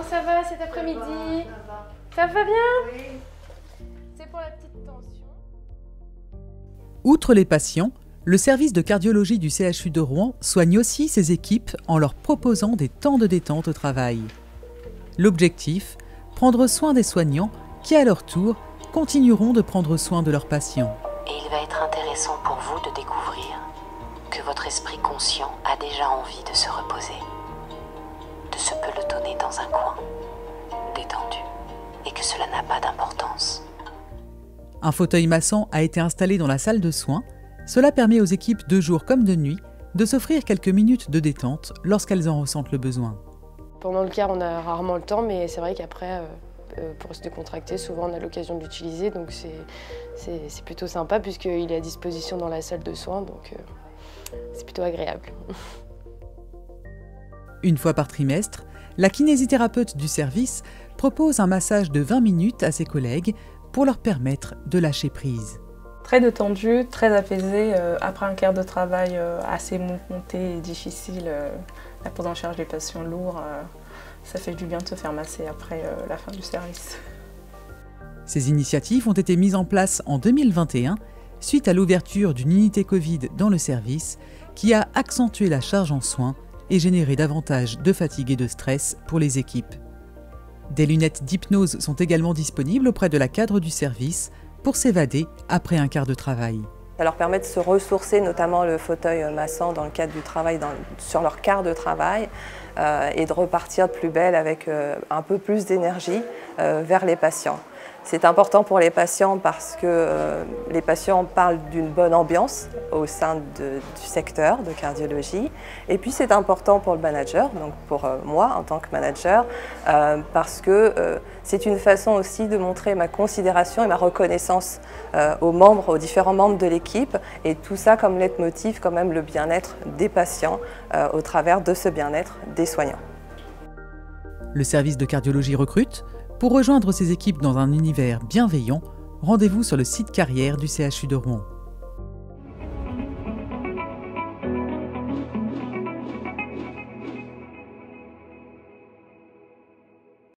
Comment ça va cet après-midi? Ça va bien? Oui. C'est pour la petite tension. Outre les patients, le service de cardiologie du CHU de Rouen soigne aussi ses équipes en leur proposant des temps de détente au travail. L'objectif, prendre soin des soignants qui, à leur tour, continueront de prendre soin de leurs patients. Et il va être intéressant pour vous de découvrir que votre esprit conscient a déjà envie de se reposer, de se pelotonner dans un coin, détendu, et que cela n'a pas d'importance. Un fauteuil massant a été installé dans la salle de soins. Cela permet aux équipes de jour comme de nuit de s'offrir quelques minutes de détente lorsqu'elles en ressentent le besoin. Pendant le quart, on a rarement le temps, mais c'est vrai qu'après, pour se décontracter, souvent on a l'occasion de l'utiliser, donc c'est plutôt sympa puisqu'il est à disposition dans la salle de soins, donc c'est plutôt agréable. Une fois par trimestre, la kinésithérapeute du service propose un massage de 20 minutes à ses collègues pour leur permettre de lâcher prise. Très détendue, très apaisée, après un quart de travail assez mouvementé et difficile, la prise en charge des patients lourds, ça fait du bien de se faire masser après la fin du service. Ces initiatives ont été mises en place en 2021 suite à l'ouverture d'une unité Covid dans le service qui a accentué la charge en soins et généré davantage de fatigue et de stress pour les équipes. Des lunettes d'hypnose sont également disponibles auprès de la cadre du service pour s'évader après un quart de travail. Ça leur permet de se ressourcer, notamment le fauteuil massant dans le cadre du travail, sur leur quart de travail, et de repartir de plus belle avec un peu plus d'énergie vers les patients. C'est important pour les patients parce que les patients parlent d'une bonne ambiance au sein du secteur de cardiologie. Et puis c'est important pour le manager, donc pour moi en tant que manager, parce que c'est une façon aussi de montrer ma considération et ma reconnaissance aux différents membres de l'équipe. Et tout ça comme leitmotiv quand même le bien-être des patients au travers de ce bien-être des soignants. Le service de cardiologie recrute. Pour rejoindre ces équipes dans un univers bienveillant, rendez-vous sur le site carrière du CHU de Rouen.